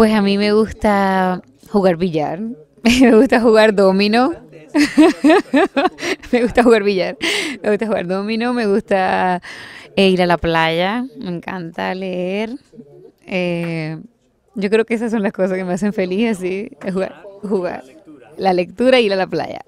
Pues a mí me gusta jugar billar, me gusta jugar dominó, me gusta jugar billar, me gusta jugar dominó, me gusta ir a la playa, me encanta leer. Yo creo que esas son las cosas que me hacen feliz, así, jugar, la lectura y ir a la playa.